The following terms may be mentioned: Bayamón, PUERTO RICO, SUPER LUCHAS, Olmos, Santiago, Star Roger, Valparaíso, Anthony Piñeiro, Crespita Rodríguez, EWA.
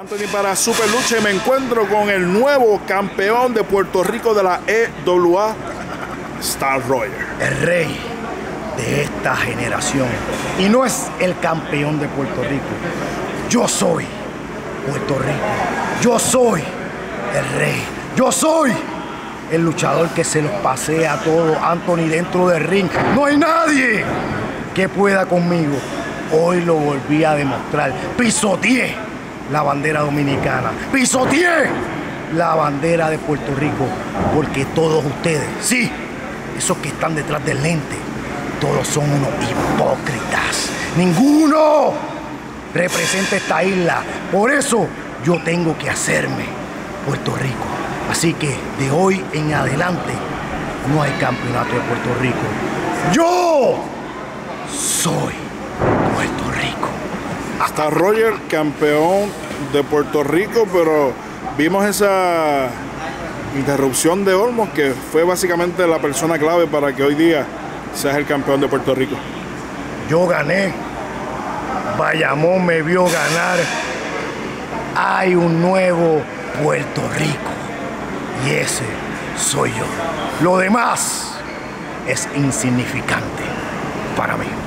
Anthony para Super Lucha y me encuentro con el nuevo campeón de Puerto Rico de la EWA, Star Roger. El rey de esta generación. Y no es el campeón de Puerto Rico. Yo soy Puerto Rico. Yo soy el rey. Yo soy el luchador que se los pasea a todos. Anthony dentro del ring. No hay nadie que pueda conmigo. Hoy lo volví a demostrar. Pisoteé la bandera dominicana, pisoteé la bandera de Puerto Rico, porque todos ustedes, sí, esos que están detrás del lente, todos son unos hipócritas. Ninguno representa esta isla. Por eso yo tengo que hacerme Puerto Rico. Así que de hoy en adelante no hay campeonato de Puerto Rico. Yo soy Puerto Rico. Hasta Roger, campeón de Puerto Rico, pero vimos esa interrupción de Olmos, que fue básicamente la persona clave para que hoy día seas el campeón de Puerto Rico. Yo gané. Bayamón me vio ganar. Hay un nuevo Puerto Rico. Y ese soy yo. Lo demás es insignificante para mí.